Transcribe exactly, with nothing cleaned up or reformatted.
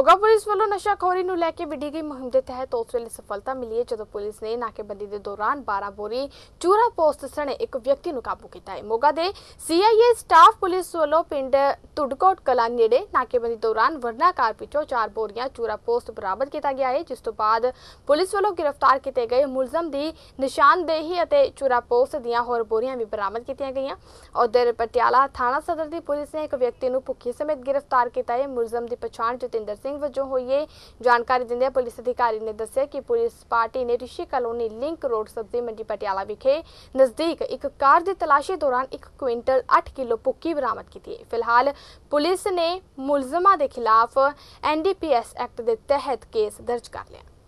Moga police वालों नशाखोरी नू लैके विधी गई मुहिम के तहत उस वेले सफलता मिली है जदों पुलिस ने नाकेबंदी के दौरान बारह बोरी चूरा पोस्ट सने एक व्यक्ति नू काबू किया है। मोगा दे सीआईए स्टाफ पुलिस वालों पिंड तुडकोट कला नेड़े नाकेबंदी दौरान वरना कार पिछों चार बोरियां चूरा पोस्ट बराबर किया गया है, जिस तो बाद पुलिस वालों गिरफ्तार किए गए मुलजम की निशानदेही और चूरा पोस्ट दियां होर बोरियां भी बरामद कीतियां गईयां। उधर पटियाला थाना सदर की पुलिस ने एक व्यक्ति नू भुखी समेत गिरफ्तार किया है। मुलजम की पछाण जतिंदर सिंह वजों हुई है। जानकारी दिंदे पुलिस अधिकारी ने दस्सिया कि पुलिस पार्टी ने ऋषि कॉलोनी लिंक रोड सब्जी मंडी पटियाला विखे नजदीक एक कार की तलाशी दौरान एक क्विंटल आठ किलो भुक्की बरामद की। फिलहाल पुलिस ने मुलजमां के खिलाफ N D P S act के तहत केस दर्ज कर लिया।